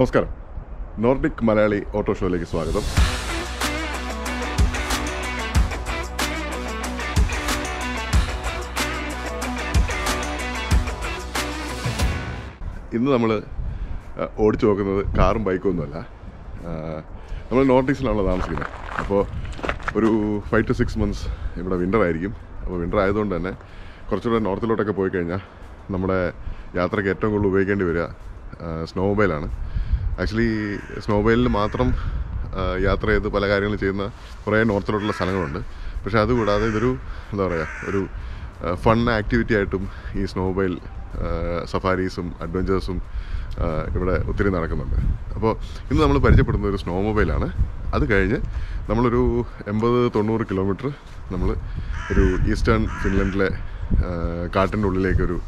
നമസ്കാരം Nordic Malayali auto ഷോയിലേക്ക് സ്വാഗതം. ഇന്ന് നമ്മൾ ഓടിച്ചു നോക്കുന്നത് കാറും ബൈക്കും ഒന്നുമല്ല. നമ്മൾ നോർഡിക്സിലാണല്ലോ താമസിക്കുന്നത്. അപ്പോൾ ഒരു 5 to 6 months ഇവിടെ വിൻ്റർ ആയിരിക്കും. അപ്പോൾ വിൻ്റർ ആയതുകൊണ്ട് തന്നെ കുറച്ചുകൂടെ നോർത്തിലോട്ടൊക്കെ പോയി കഴിഞ്ഞാൽ നമ്മുടെ യാത്രയ്ക്ക് ഏറ്റവും കൂടുതൽ ഉപയോഗിക്കേണ്ടി വരിക സ്നോമൊബൈലാണ്. ആക്ച്വലി സ്നോമൊബൈലിൽ മാത്രം യാത്ര ചെയ്ത് പല കാര്യങ്ങൾ ചെയ്യുന്ന കുറേ നോർത്തിലോട്ടുള്ള സ്ഥലങ്ങളുണ്ട്. പക്ഷേ അതുകൂടാതെ ഇതൊരു എന്താ പറയുക, ഒരു ഫൺ ആക്ടിവിറ്റി ആയിട്ടും ഈ സ്നോമൊബൈൽ സഫാരീസും അഡ്വഞ്ചേഴ്സും ഇവിടെ ഒത്തിരി നടക്കുന്നുണ്ട്. അപ്പോൾ ഇന്ന് നമ്മൾ പരിചയപ്പെടുന്ന ഒരു സ്നോമൊബൈലാണ്. അത് കഴിഞ്ഞ് നമ്മളൊരു 80-90 കിലോമീറ്റർ നമ്മൾ ഒരു ഈസ്റ്റേൺ ഫിൻലൻഡിലെ കാട്ടിൻ്റെ ഉള്ളിലേക്കൊരു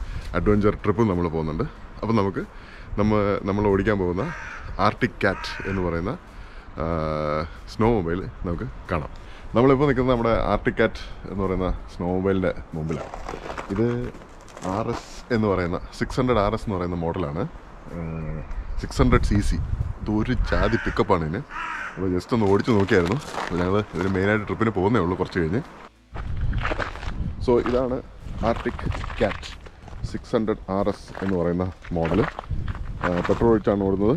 അഡ്വഞ്ചർ ട്രിപ്പ് നമ്മൾ പോകുന്നുണ്ട്. അപ്പം നമുക്ക് നമ്മൾ ഓടിക്കാൻ പോകുന്ന ആർട്ടിക് കാറ്റ് എന്ന് പറയുന്ന സ്നോമൊബൈൽ നമുക്ക് കാണാം. നമ്മളിപ്പോൾ നിൽക്കുന്നത് നമ്മുടെ ആർട്ടിക് കാറ്റ് എന്ന് പറയുന്ന സ്നോമൊബൈലിൻ്റെ മുമ്പിലാണ്. ഇത് RS എന്ന് പറയുന്ന 600 RS എന്ന് പറയുന്ന മോഡലാണ്. 600cc. ഇതൊരു ചാതി പിക്കപ്പാണ് ഇതിന്. അപ്പോൾ ജസ്റ്റ് ഒന്ന് ഓടിച്ച് നോക്കിയായിരുന്നു. അപ്പോൾ ഞങ്ങൾ ഇതിന് മെയിനായിട്ട് ട്രിപ്പിന് പോകുന്നേ ഉള്ളൂ കുറച്ച് കഴിഞ്ഞ്. സോ ഇതാണ് ആർട്ടിക് കാറ്റ് 600 RS എന്ന് പറയുന്ന മോഡൽ. പെട്രോൾ ഒഴിച്ചാണ് ഓടുന്നത്.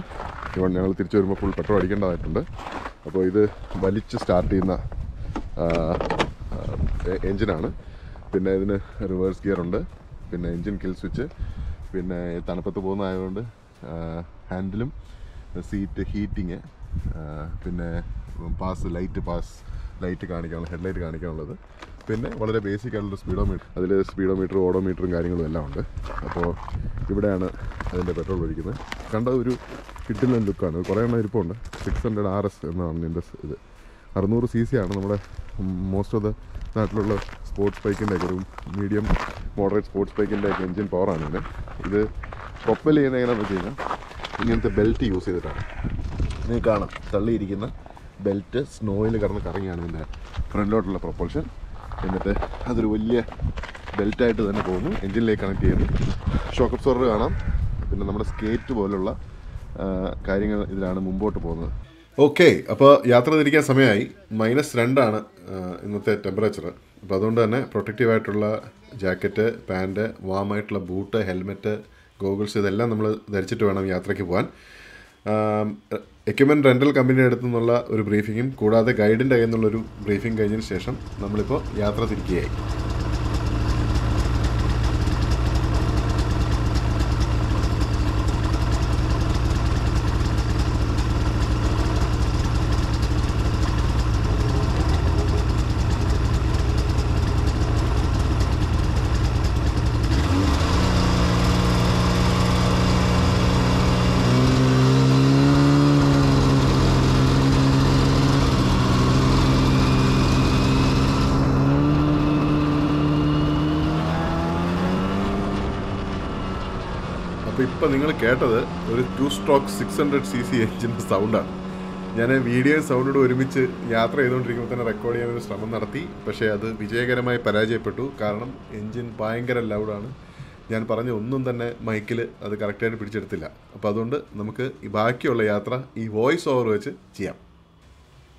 ഇവൺ ഞങ്ങൾ തിരിച്ചു വരുമ്പോൾ ഫുൾ പെട്രോൾ അടിക്കേണ്ടതായിട്ടുണ്ട്. അപ്പോൾ ഇത് വലിച്ച് സ്റ്റാർട്ട് ചെയ്യുന്ന എൻജിനാണ്. പിന്നെ ഇതിന് റിവേഴ്സ് ഗിയറുണ്ട്. പിന്നെ എൻജിൻ കിൽ സ്വിച്ച്. പിന്നെ തണുപ്പത്ത് പോകുന്നതായതുകൊണ്ട് ഹാൻഡിലും സീറ്റ് ഹീറ്റിങ്. പിന്നെ ലൈറ്റ് കാണിക്കാനുള്ള ഹെഡ്ലൈറ്റ് കാണിക്കാനുള്ളത്. പിന്നെ വളരെ ബേസിക് ആയിട്ടുള്ള സ്പീഡോമീറ്റർ. അതിൽ സ്പീഡോമീറ്ററും ഓഡോമീറ്ററും കാര്യങ്ങളും എല്ലാം ഉണ്ട്. അപ്പോൾ ഇവിടെയാണ് അതിൻ്റെ പെട്രോൾ ഒഴിക്കുന്നത്. കണ്ട ഒരു കിഡിലൻ ലുക്കാണ്. കുറേ എണ്ണം ഇരിപ്പുണ്ട്. 600 RS എന്നാണ് ഇതിൻ്റെ ഇത്. 600cc ആണ്. നമ്മുടെ മോസ്റ്റ് ഓഫ് ദ നാട്ടിലുള്ള സ്പോർട്സ് ബൈക്കിൻ്റെയൊക്കെ ഒരു മീഡിയം മോഡറേറ്റ് സ്പോർട്സ് ബൈക്കിൻ്റെയൊക്കെ എൻജിൻ പവറാണ് ഇതിന്. ഇത് പ്രൊപ്പൽ ചെയ്യുന്ന എങ്ങനെയാണെന്ന് വെച്ച് കഴിഞ്ഞാൽ ഇങ്ങനത്തെ ബെൽറ്റ് യൂസ് ചെയ്തിട്ടാണ്. ഇതിന് കാണാം തള്ളിയിരിക്കുന്ന ബെൽറ്റ് സ്നോയിൽ കിടന്ന് കറങ്ങിയാണ് ഇതിൻ്റെ ഫ്രണ്ടിലോട്ടുള്ള പ്രൊപ്പൽഷൻ. എന്നിട്ട് അതൊരു വലിയ ബെൽറ്റായിട്ട് തന്നെ പോകുന്നു. എൻജിനിലേക്ക് കണക്ട് ചെയ്യുന്നു. ഷോക്ക് അബ്സോർവർ കാണാം. പിന്നെ നമ്മുടെ സ്കേറ്റ് പോലുള്ള കാര്യങ്ങൾ ഇതിലാണ് മുമ്പോട്ട് പോകുന്നത്. ഓക്കെ, അപ്പോൾ യാത്ര തിരിക്കാൻ സമയമായി. -2 ആണ് ഇന്നത്തെ ടെമ്പറേച്ചർ. അപ്പോൾ അതുകൊണ്ട് തന്നെ പ്രൊട്ടക്റ്റീവായിട്ടുള്ള ജാക്കറ്റ്, പാൻറ്റ്, വാമായിട്ടുള്ള ബൂട്ട്, ഹെൽമെറ്റ്, ഗോഗിൾസ് ഇതെല്ലാം നമ്മൾ ധരിച്ചിട്ട് വേണം യാത്രയ്ക്ക് പോകാൻ. എക്യുപ്മെൻറ്റ് റെൻ്റൽ കമ്പനിയുടെ അടുത്തു നിന്നുള്ള ഒരു ബ്രീഫിങ്ങും കൂടാതെ ഗൈഡിൻ്റെ കയ്യിൽ നിന്നുള്ളൊരു ബ്രീഫിംഗ് കഴിഞ്ഞതിന് ശേഷം നമ്മളിപ്പോൾ യാത്ര തിരിക്കുകയായി. അപ്പോൾ ഇപ്പോൾ നിങ്ങൾ കേട്ടത് ഒരു 2-stroke 600cc എഞ്ചിൻ്റെ സൗണ്ടാണ്. ഞാൻ വീഡിയോ സൗണ്ടോട് ഒരുമിച്ച് യാത്ര ചെയ്തുകൊണ്ടിരിക്കുമ്പോൾ തന്നെ റെക്കോർഡ് ചെയ്യാനൊരു ശ്രമം നടത്തി. പക്ഷേ അത് വിജയകരമായി പരാജയപ്പെട്ടു. കാരണം എൻജിൻ ഭയങ്കര ലൗഡാണ്. ഞാൻ പറഞ്ഞ ഒന്നും തന്നെ മൈക്കിൽ അത് കറക്റ്റായിട്ട് പിടിച്ചെടുത്തില്ല. അപ്പോൾ അതുകൊണ്ട് നമുക്ക് ഈ ബാക്കിയുള്ള യാത്ര ഈ വോയിസ് ഓവർ വെച്ച് ചെയ്യാം.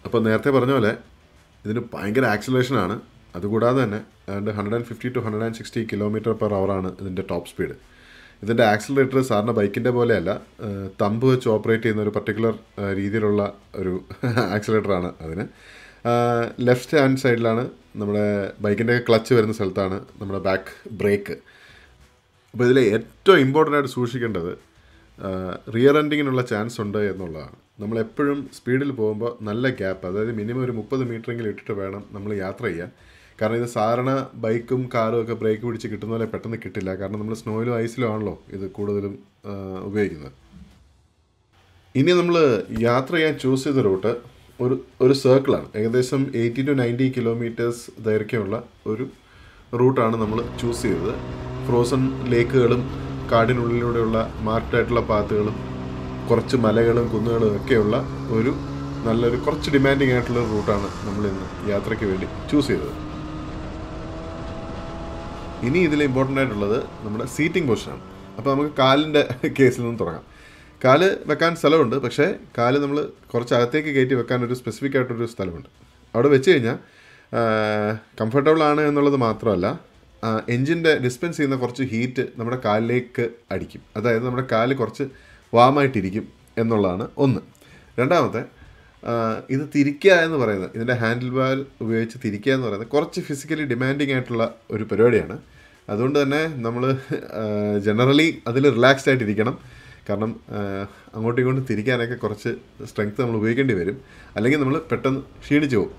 അപ്പോൾ നേരത്തെ പറഞ്ഞ പോലെ ഇതിന് ഭയങ്കര ആക്സിലറേഷനാണ്. അതുകൂടാതെ തന്നെ 150 to 160 km/h ഇതിൻ്റെ ടോപ്പ് സ്പീഡ്. ഇതിൻ്റെ ആക്സിലറേറ്റർ സാറിന് ബൈക്കിൻ്റെ പോലെയല്ല. തമ്പ് വെച്ച് ഓപ്പറേറ്റ് ചെയ്യുന്ന ഒരു പർട്ടിക്കുലർ രീതിയിലുള്ള ഒരു ആക്സിലേറ്ററാണ് അതിന്. ലെഫ്റ്റ് ഹാൻഡ് സൈഡിലാണ് നമ്മുടെ ബൈക്കിൻ്റെ ക്ലച്ച് വരുന്ന സ്ഥലത്താണ് നമ്മുടെ ബാക്ക് ബ്രേക്ക്. അപ്പോൾ ഇതിൽ ഏറ്റവും ഇമ്പോർട്ടൻ്റ് ആയിട്ട് സൂക്ഷിക്കേണ്ടത് റിയർ എൻഡിങ്ങിനുള്ള ചാൻസ് ഉണ്ട് എന്നുള്ളതാണ്. നമ്മളെപ്പോഴും സ്പീഡിൽ പോകുമ്പോൾ നല്ല ഗ്യാപ്പ്, അതായത് മിനിമം ഒരു 30 മീറ്ററെങ്കിലും ഇട്ടിട്ട് വേണം നമ്മൾ യാത്ര ചെയ്യാൻ. കാരണം ഇത് സാധാരണ ബൈക്കും കാറും ഒക്കെ ബ്രേക്ക് പിടിച്ച് കിട്ടുന്ന പോലെ പെട്ടെന്ന് കിട്ടില്ല. കാരണം നമ്മൾ സ്നോയിലും ഐസിലും ആണല്ലോ ഇത് കൂടുതലും ഉപയോഗിക്കുന്നത്. ഇനി നമ്മൾ യാത്ര ചെയ്യാൻ ചൂസ് ചെയ്ത റൂട്ട് ഒരു സർക്കിളാണ്. ഏകദേശം 80 to 90 km ദൈർഘ്യമുള്ള ഒരു റൂട്ടാണ് നമ്മൾ ചൂസ് ചെയ്തത്. ഫ്രോസൺ ലേക്കുകളും കാടിനുള്ളിലൂടെയുള്ള മാർക്കായിട്ടുള്ള പാത്തുകളും കുറച്ച് മലകളും കുന്നുകളും ഒക്കെയുള്ള ഒരു നല്ലൊരു കുറച്ച് ഡിമാൻഡിങ് ആയിട്ടുള്ള റൂട്ടാണ് നമ്മളിന്ന് യാത്രയ്ക്ക് വേണ്ടി ചൂസ് ചെയ്തത്. ഇനി ഇതിൽ ഇമ്പോർട്ടൻ്റ് ആയിട്ടുള്ളത് നമ്മുടെ സീറ്റിംഗ് പൊസിഷനാണ്. അപ്പോൾ നമുക്ക് കാലിൻ്റെ കേസിൽ നിന്ന് തുടങ്ങാം. കാല് വെക്കാൻ സ്ഥലമുണ്ട്, പക്ഷേ കാല് നമ്മൾ കുറച്ച് അകത്തേക്ക് കയറ്റി വെക്കാൻ ഒരു സ്പെസിഫിക് ആയിട്ടൊരു സ്ഥലമുണ്ട്. അവിടെ വെച്ച് കഴിഞ്ഞാൽ കംഫർട്ടബിളാണ് എന്നുള്ളത് മാത്രമല്ല, എൻജിൻ്റെ ഡിസ്പെൻസ് ചെയ്യുന്ന കുറച്ച് ഹീറ്റ് നമ്മുടെ കാലിലേക്ക് അടിക്കും. അതായത് നമ്മുടെ കാല് കുറച്ച് വാമായിട്ടിരിക്കും എന്നുള്ളതാണ് ഒന്ന്. രണ്ടാമത്തെ, ഇത് തിരിക്കുക എന്ന് പറയുന്നത്, ഇതിൻ്റെ ഹാൻഡിൽ ബാർ ഉപയോഗിച്ച് തിരിക്കുക എന്ന് പറയുന്നത് കുറച്ച് ഫിസിക്കലി ഡിമാൻഡിങ് ആയിട്ടുള്ള ഒരു പരിപാടിയാണ്. അതുകൊണ്ട് തന്നെ നമ്മൾ ജനറലി അതിൽ റിലാക്സ്ഡ് ആയിട്ടിരിക്കണം. കാരണം അങ്ങോട്ടും ഇങ്ങോട്ടും തിരിക്കാനൊക്കെ കുറച്ച് സ്ട്രെങ്ത്ത് നമ്മൾ ഉപയോഗിക്കേണ്ടി വരും, അല്ലെങ്കിൽ നമ്മൾ പെട്ടെന്ന് ക്ഷീണിച്ചു പോകും.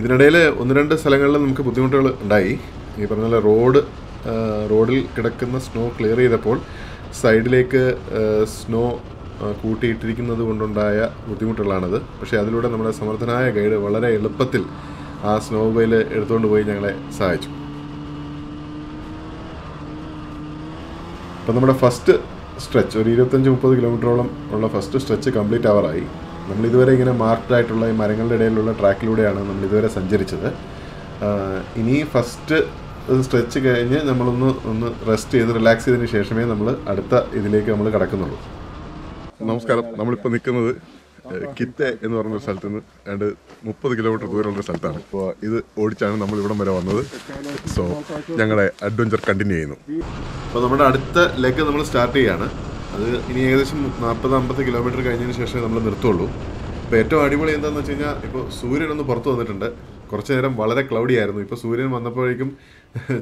ഇതിനിടയിൽ ഒന്ന് രണ്ട് സ്ഥലങ്ങളിൽ നമുക്ക് ബുദ്ധിമുട്ടുകൾ ഉണ്ടായി. ഈ പറഞ്ഞ പോലെ റോഡിൽ കിടക്കുന്ന സ്നോ ക്ലിയർ ചെയ്തപ്പോൾ സൈഡിലേക്ക് സ്നോ കൂട്ടിയിട്ടിരിക്കുന്നത് കൊണ്ടുണ്ടായ ബുദ്ധിമുട്ടുകളാണത്. പക്ഷേ അതിലൂടെ നമ്മുടെ സമർത്ഥനായ ഗൈഡ് വളരെ എളുപ്പത്തിൽ ആ സ്നോ മൊബൈൽ എടുത്തുകൊണ്ട് പോയി ഞങ്ങളെ സഹായിച്ചു. അപ്പം നമ്മുടെ ഫസ്റ്റ് സ്ട്രെച്ച് ഒരു 25-30 കിലോമീറ്ററോളം ഉള്ള ഫസ്റ്റ് സ്ട്രെച്ച് കംപ്ലീറ്റ് ആവറായി. നമ്മളിതുവരെ ഇങ്ങനെ മാർക്ക്ഡായിട്ടുള്ള ഈ മരങ്ങളുടെ ഇടയിലുള്ള ട്രാക്കിലൂടെയാണ് നമ്മളിതുവരെ സഞ്ചരിച്ചത്. ഇനി ഫസ്റ്റ് സ്ട്രെച്ച് കഴിഞ്ഞ് നമ്മളൊന്ന് റെസ്റ്റ് ചെയ്ത് റിലാക്സ് ചെയ്തതിന് ശേഷമേ നമ്മൾ അടുത്ത ഇതിലേക്ക് നമ്മൾ കടക്കുന്നുള്ളൂ. നമസ്കാരം. നമ്മളിപ്പോൾ നിൽക്കുന്നത് കിറ്റെ എന്ന് പറഞ്ഞൊരു സ്ഥലത്ത് നിന്ന് 30 കിലോമീറ്റർ ദൂരമുള്ള സ്ഥലത്താണ്. അപ്പോൾ ഇത് ഓടിച്ചാണ് നമ്മളിവിടം വരെ വന്നത്. സോ ഞങ്ങളുടെ അഡ്വഞ്ചർ കണ്ടിന്യൂ ചെയ്യുന്നു. അപ്പോൾ നമ്മുടെ അടുത്ത ലെഗ് നമ്മൾ സ്റ്റാർട്ട് ചെയ്യുകയാണ്. അത് ഇനി ഏകദേശം 40-50 കിലോമീറ്റർ കഴിഞ്ഞതിന് ശേഷമേ നമ്മൾ നിർത്തുള്ളൂ. ഇപ്പോൾ ഏറ്റവും അടിപൊളി എന്താണെന്ന് വെച്ച് കഴിഞ്ഞാൽ, ഇപ്പോൾ സൂര്യനൊന്ന് പുറത്ത് വന്നിട്ടുണ്ട്. കുറച്ച് നേരം വളരെ ക്ലൗഡി ആയിരുന്നു. ഇപ്പോൾ സൂര്യൻ വന്നപ്പോഴേക്കും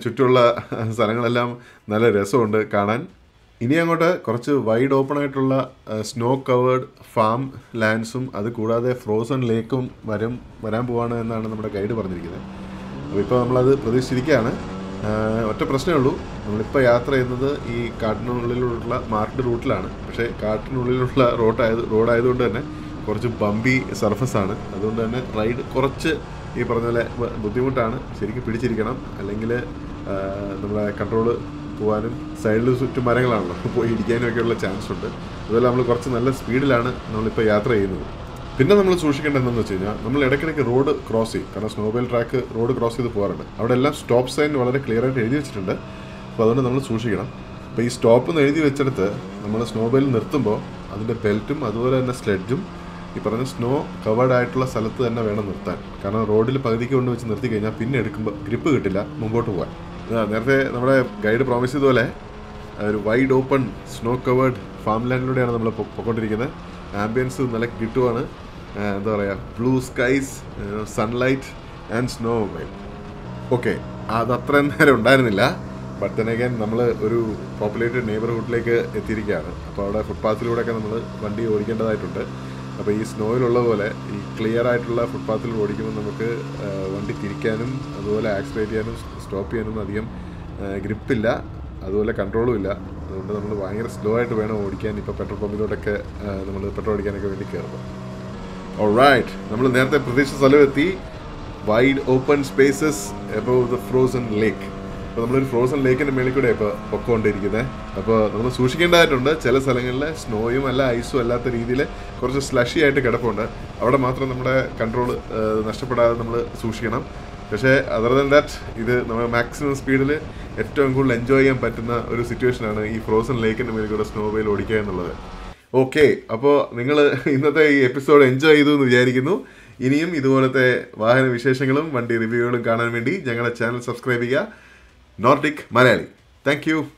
ചുറ്റുമുള്ള സ്ഥലങ്ങളെല്ലാം നല്ല രസമുണ്ട് കാണാൻ. ഇനി അങ്ങോട്ട് കുറച്ച് വൈഡ് ഓപ്പൺ ആയിട്ടുള്ള സ്നോ കവേർഡ് ഫാം ലാൻഡ്സും അത് കൂടാതെ ഫ്രോസൺ ലേക്കും വരാൻ പോവാണ് എന്നാണ് നമ്മുടെ ഗൈഡ് പറഞ്ഞിരിക്കുന്നത്. അപ്പോൾ ഇപ്പോൾ നമ്മളത് പ്രതീക്ഷിച്ചിരിക്കുകയാണ്. ഒറ്റ പ്രശ്നമേ ഉള്ളൂ, നമ്മളിപ്പോൾ യാത്ര ചെയ്യുന്നത് ഈ കാട്ടിനുള്ളിലുള്ള മാർക്ക്ഡ് റൂട്ടിലാണ്. പക്ഷേ കാട്ടിനുള്ളിലുള്ള റോഡായതുകൊണ്ട് തന്നെ കുറച്ച് ബമ്പി സർഫസാണ്. അതുകൊണ്ട് തന്നെ റൈഡ് കുറച്ച് ഈ പറഞ്ഞ പോലെ ബുദ്ധിമുട്ടാണ്. ശരിക്കും പിടിച്ചിരിക്കണം, അല്ലെങ്കിൽ നമ്മളെ കൺട്രോള് പോകാനും സൈഡിൽ ചുറ്റും മരങ്ങളാണല്ലോ, പോയി ഇടിക്കാനുമൊക്കെയുള്ള ചാൻസ് ഉണ്ട്. അതുപോലെ നമ്മൾ കുറച്ച് നല്ല സ്പീഡിലാണ് നമ്മളിപ്പോൾ യാത്ര ചെയ്യുന്നത്. പിന്നെ നമ്മൾ സൂക്ഷിക്കേണ്ടത് എന്താണെന്ന് വെച്ച് കഴിഞ്ഞാൽ, നമ്മൾ ഇടയ്ക്കിടയ്ക്ക് റോഡ് ക്രോസ് ചെയ്യും. കാരണം സ്നോബൈൽ ട്രാക്ക് റോഡ് ക്രോസ് ചെയ്ത് പോകാറുണ്ട്. അവിടെ എല്ലാം സ്റ്റോപ്പ് സൈൻ വളരെ ക്ലിയർ ആയിട്ട് എഴുതി വെച്ചിട്ടുണ്ട്. അപ്പോൾ അതുകൊണ്ട് നമ്മൾ സൂക്ഷിക്കണം. അപ്പോൾ ഈ സ്റ്റോപ്പ് എന്ന് എഴുതി വെച്ചെടുത്ത് നമ്മൾ സ്നോബൈൽ നിർത്തുമ്പോൾ അതിൻ്റെ ബെൽറ്റും അതുപോലെ തന്നെ സ്ലെഡ്ജും ഈ പറഞ്ഞ സ്നോ കവേർഡ് ആയിട്ടുള്ള സ്ഥലത്ത് തന്നെ വേണം നിർത്താൻ. കാരണം റോഡിൽ പകുതിക്ക് കൊണ്ട് വെച്ച് നിർത്തി കഴിഞ്ഞാൽ പിന്നെ എടുക്കുമ്പോൾ ഗ്രിപ്പ് കിട്ടില്ല മുമ്പോട്ട് പോകാൻ. നേരത്തെ നമ്മുടെ ഗൈഡ് പ്രോമിസ് ചെയ്തതുപോലെ ഒരു wide open snow covered farm ലാൻഡിലൂടെയാണ് നമ്മൾ പൊക്കോണ്ടിരിക്കുന്നത്. ആംബിയൻസ് നല്ല കിട്ടുവാണ്. എന്താ പറയുക, blue skies, sunlight and snowmobile. Okay, അതത്ര നേരം ഉണ്ടായിരുന്നില്ല. ബട്ട് തന്നെ അഗൈൻ നമ്മൾ ഒരു പോപ്പുലേറ്റഡ് നെയ്ബർഹുഡിലേക്ക് എത്തിയിരിക്കുകയാണ്. അപ്പോൾ അവിടെ ഫുട്പാത്തിലൂടെയൊക്കെ നമ്മൾ വണ്ടി ഓടിക്കേണ്ടതായിട്ടുണ്ട്. അപ്പോൾ ഈ സ്നോയിലുള്ള പോലെ ഈ ക്ലിയർ ആയിട്ടുള്ള ഫുട്പാത്തിൽ ഓടിക്കുമ്പോൾ നമുക്ക് വണ്ടി തിരിക്കാനും അതുപോലെ ആക്സിലേറ്റ് ചെയ്യാനും സ്റ്റോപ്പ് ചെയ്യാനും അധികം ഗ്രിപ്പില്ല, അതുപോലെ കൺട്രോളും ഇല്ല. അതുകൊണ്ട് നമ്മൾ ഭയങ്കര സ്ലോ ആയിട്ട് വേണം ഓടിക്കാൻ. ഇപ്പോൾ പെട്രോൾ പമ്പിലോട്ടൊക്കെ നമ്മൾ പെട്രോൾ അടിക്കാനൊക്കെ വേണ്ടി കയറുമ്പോൾ. ഓൾറൈറ്റ്, നമ്മൾ നേരത്തെ പ്രതീക്ഷിച്ച സ്ഥലമെത്തി. Wide open spaces above the frozen lake. അപ്പോൾ നമ്മളൊരു ഫ്രോസൺ ലേക്കിൻ്റെ മേളിൽ കൂടെ ഇപ്പോൾ പൊക്കോണ്ടിരിക്കുന്നത്. അപ്പോൾ നമ്മൾ സൂക്ഷിക്കേണ്ടതായിട്ടുണ്ട്. ചില സ്ഥലങ്ങളിൽ സ്നോയും അല്ല ഐസും അല്ലാത്ത രീതിയിൽ കുറച്ച് സ്ലഷി ആയിട്ട് കിടപ്പുണ്ട്. അവിടെ മാത്രം നമ്മുടെ കൺട്രോൾ നഷ്ടപ്പെടാതെ നമ്മൾ സൂക്ഷിക്കണം. പക്ഷേ അതർ ദാൻ ദാറ്റ് ഇത് നമ്മൾ മാക്സിമം സ്പീഡിൽ ഏറ്റവും കൂടുതൽ എൻജോയ് ചെയ്യാൻ പറ്റുന്ന ഒരു സിറ്റുവേഷനാണ് ഈ ഫ്രോസൺ ലേക്കിൻ്റെ മേളിൽ കൂടെ സ്നോബൈൽ ഓടിക്കുക എന്നുള്ളത്. ഓക്കെ, അപ്പോൾ നിങ്ങൾ ഇന്നത്തെ ഈ എപ്പിസോഡ് എൻജോയ് ചെയ്തു എന്ന് വിചാരിക്കുന്നു. ഇനിയും ഇതുപോലത്തെ വാഹന വിശേഷങ്ങളും വണ്ടി റിവ്യൂകളും കാണാൻ വേണ്ടി ഞങ്ങളുടെ ചാനൽ സബ്സ്ക്രൈബ് ചെയ്യുക. Nordic Malayali. Thank you.